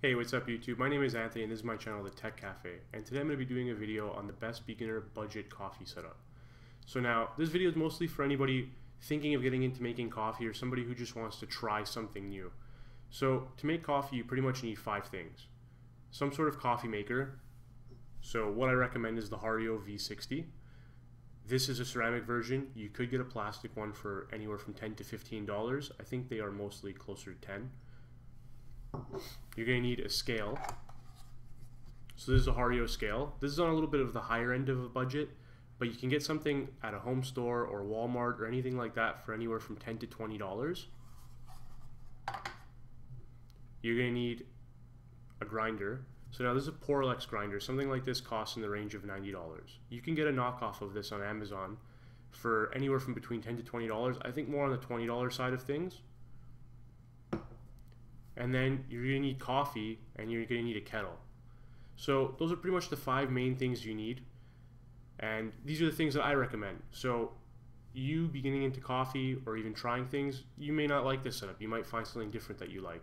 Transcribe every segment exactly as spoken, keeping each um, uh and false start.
Hey, what's up YouTube? My name is Anthony and this is my channel, The Tek Cafe, and today I'm going to be doing a video on the best beginner budget coffee setup. So now, this video is mostly for anybody thinking of getting into making coffee or somebody who just wants to try something new. So to make coffee, you pretty much need five things. Some sort of coffee maker. So what I recommend is the Hario V sixty. This is a ceramic version. You could get a plastic one for anywhere from ten to fifteen dollars. I think they are mostly closer to ten. You're going to need a scale. So this is a Hario scale. This is on a little bit of the higher end of a budget, but you can get something at a home store or Walmart or anything like that for anywhere from ten to twenty dollars. You're going to need a grinder. So now this is a Porlex grinder. Something like this costs in the range of ninety dollars. You can get a knockoff of this on Amazon for anywhere from between ten to twenty dollars. I think more on the twenty dollar side of things. And then you're going to need coffee and you're going to need a kettle. So those are pretty much the five main things you need. And these are the things that I recommend. So you beginning into coffee or even trying things, you may not like this setup. You might find something different that you like.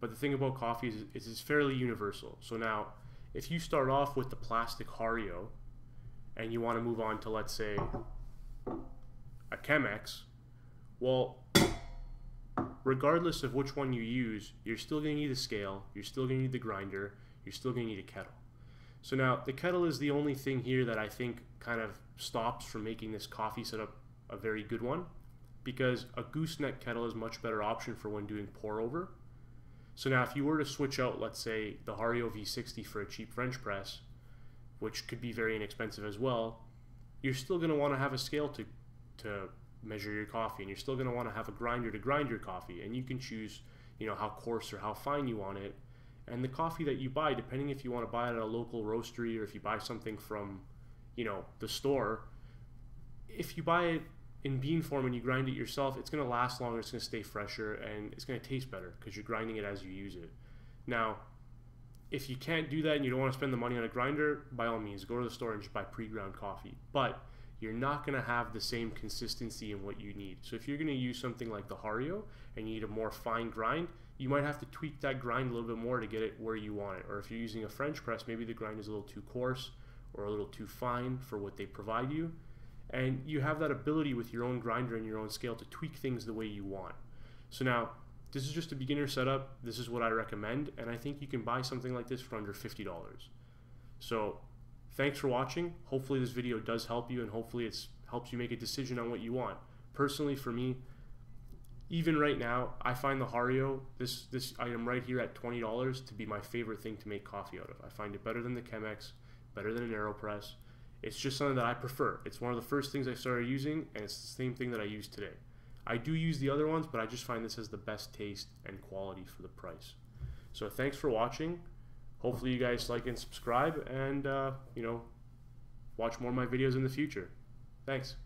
But the thing about coffee is, is it's fairly universal. So now if you start off with the plastic Hario and you want to move on to, let's say, a Chemex, well, regardless of which one you use, you're still going to need a scale, you're still going to need the grinder, you're still going to need a kettle. So now, the kettle is the only thing here that I think kind of stops from making this coffee setup a very good one, because a gooseneck kettle is a much better option for when doing pour over. So now, if you were to switch out, let's say, the Hario V sixty for a cheap French press, which could be very inexpensive as well, you're still going to want to have a scale to, to measure your coffee, and you're still going to want to have a grinder to grind your coffee, and you can choose, you know, how coarse or how fine you want it. And the coffee that you buy, depending if you want to buy it at a local roastery or if you buy something from, you know, the store, if you buy it in bean form and you grind it yourself, it's going to last longer, it's going to stay fresher, and it's going to taste better because you're grinding it as you use it. Now, if you can't do that and you don't want to spend the money on a grinder, by all means, go to the store and just buy pre-ground coffee. But you're not going to have the same consistency in what you need. So if you're going to use something like the Hario and you need a more fine grind, you might have to tweak that grind a little bit more to get it where you want it. Or if you're using a French press, maybe the grind is a little too coarse or a little too fine for what they provide you. And you have that ability with your own grinder and your own scale to tweak things the way you want. So now, this is just a beginner setup. This is what I recommend. And I think you can buy something like this for under fifty dollars. So thanks for watching. Hopefully this video does help you, and hopefully it helps you make a decision on what you want. Personally, for me, even right now, I find the Hario, this, this item right here at twenty dollars, to be my favorite thing to make coffee out of. I find it better than the Chemex, better than an AeroPress. It's just something that I prefer. It's one of the first things I started using, and it's the same thing that I use today. I do use the other ones, but I just find this has the best taste and quality for the price. So thanks for watching. Hopefully you guys like and subscribe, and, uh, you know, watch more of my videos in the future. Thanks.